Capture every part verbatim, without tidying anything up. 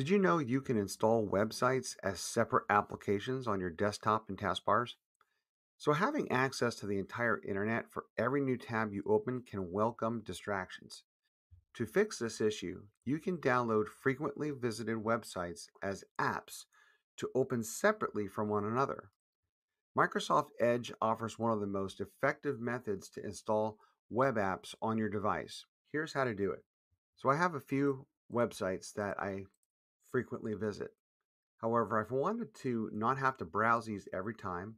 Did you know you can install websites as separate applications on your desktop and taskbars? So having access to the entire internet for every new tab you open can welcome distractions. To fix this issue, you can download frequently visited websites as apps to open separately from one another. Microsoft Edge offers one of the most effective methods to install web apps on your device. Here's how to do it. So I have a few websites that I frequently visit. However, if I wanted to not have to browse these every time,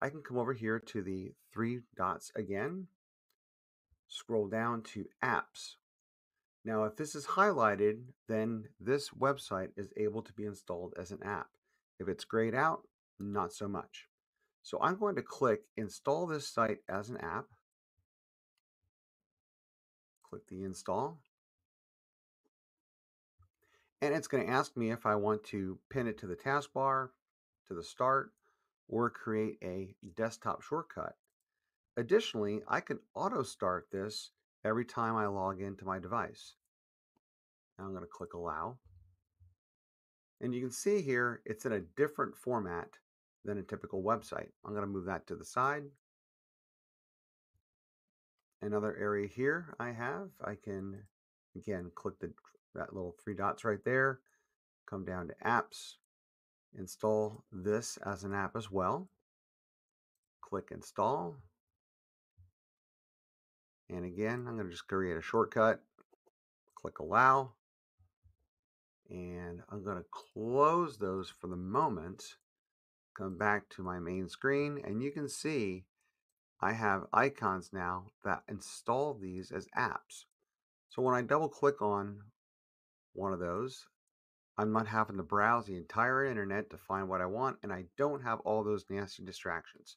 I can come over here to the three dots again, scroll down to apps. Now, if this is highlighted, then this website is able to be installed as an app. If it's grayed out, not so much. So I'm going to click install this site as an app. Click the install. And it's going to ask me if I want to pin it to the taskbar, to the start, or create a desktop shortcut. Additionally, I can auto start this every time I log into my device. Now I'm going to click allow. And you can see here it's in a different format than a typical website. I'm going to move that to the side. Another area here I have, I can again click the that little three dots right there, come down to apps, install this as an app as well. Click install. And again, I'm going to just create a shortcut, click allow, and I'm going to close those for the moment, come back to my main screen, and you can see I have icons now that install these as apps. So when I double click on one of those, I'm not having to browse the entire internet to find what I want, and I don't have all those nasty distractions.